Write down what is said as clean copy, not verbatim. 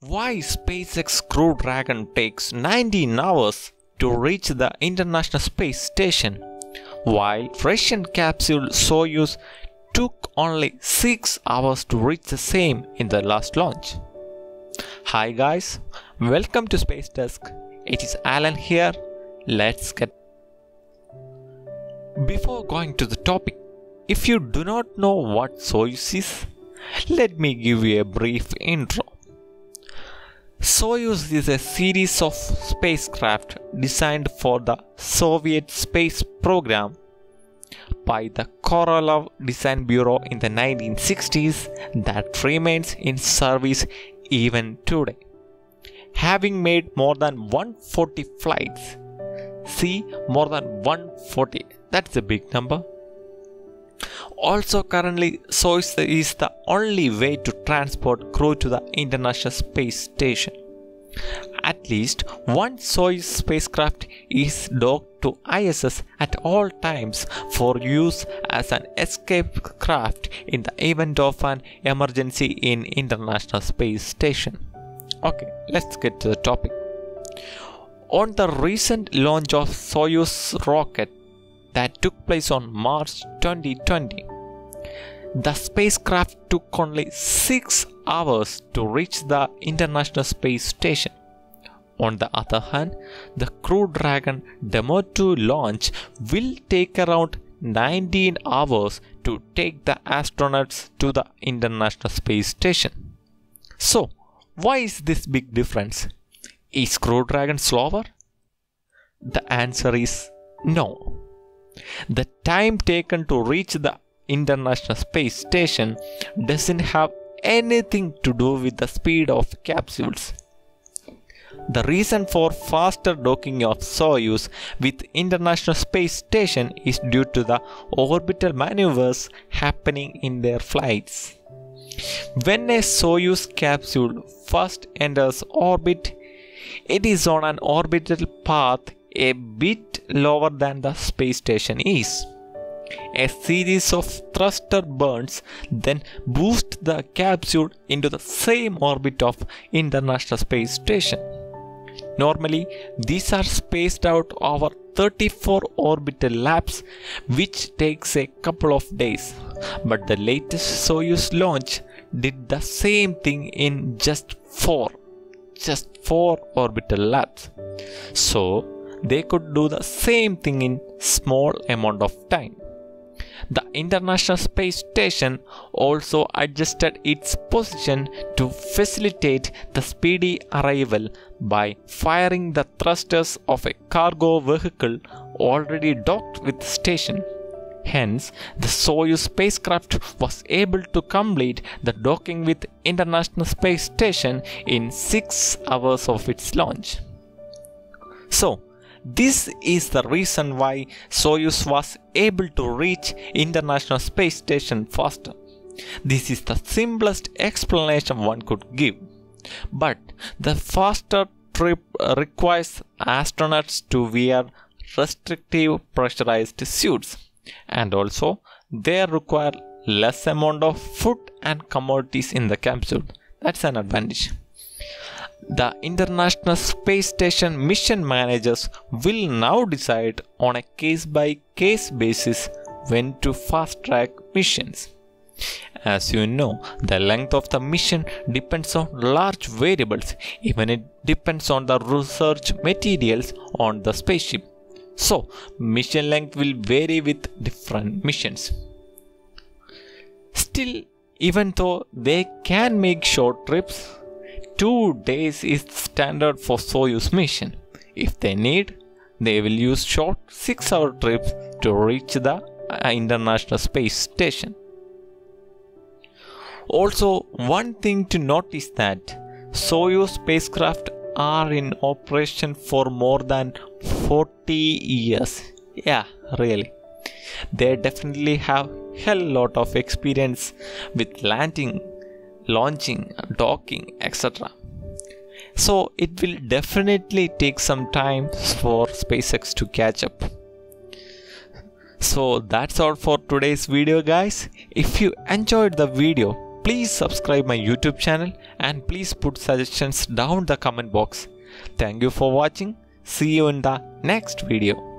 Why SpaceX Crew Dragon takes 19 hours to reach the International Space Station, while Russian capsule Soyuz took only 6 hours to reach the same in the last launch? Hi guys, welcome to Space Desk. It is Alan here. Let's get. Before going to the topic, if you do not know what Soyuz is, let me give you a brief intro. Soyuz is a series of spacecraft designed for the Soviet space program by the Korolev Design Bureau in the 1960s that remains in service even today, having made more than 140 flights. See, more than 140, that's a big number. Also, currently, Soyuz is the only way to transport crew to the International Space Station. At least one Soyuz spacecraft is docked to ISS at all times for use as an escape craft in the event of an emergency in International Space Station. Okay, let's get to the topic. On the recent launch of Soyuz rocket that took place on March 2020. The spacecraft took only 6 hours to reach the International Space Station. On the other hand, the Crew Dragon Demo 2 launch will take around 19 hours to take the astronauts to the International Space Station. So, why is this big difference? Is Crew Dragon slower? The answer is no. The time taken to reach the International Space Station doesn't have anything to do with the speed of capsules. The reason for faster docking of Soyuz with International Space Station is due to the orbital maneuvers happening in their flights. When a Soyuz capsule first enters orbit, it is on an orbital path a bit lower than the space station is. A series of thruster burns then boost the capsule into the same orbit of International Space Station. Normally, these are spaced out over 34 orbital laps, which takes a couple of days. But the latest Soyuz launch did the same thing in just 4 orbital laps. So, they could do the same thing in small amount of time. The International Space Station also adjusted its position to facilitate the speedy arrival by firing the thrusters of a cargo vehicle already docked with the station. Hence, the Soyuz spacecraft was able to complete the docking with International Space Station in 6 hours of its launch. So, this is the reason why Soyuz was able to reach International Space Station faster. This is the simplest explanation one could give. But the faster trip requires astronauts to wear restrictive pressurized suits, and also they require less amount of food and commodities in the capsule. That's an advantage. The International Space Station mission managers will now decide on a case-by-case basis when to fast-track missions. As you know, the length of the mission depends on large variables, even it depends on the research materials on the spaceship. So, mission length will vary with different missions. Still, even though they can make short trips, 2 days is standard for Soyuz mission. If they need, they will use short 6-hour trips to reach the International Space Station. Also, one thing to note is that Soyuz spacecraft are in operation for more than 40 years. Yeah, really. They definitely have a hell lot of experience with landing, launching, docking, etc. So it will definitely take some time for SpaceX to catch up. So that's all for today's video guys. If you enjoyed the video, Please subscribe my YouTube channel and please put suggestions down the comment box. Thank you for watching. See you in the next video.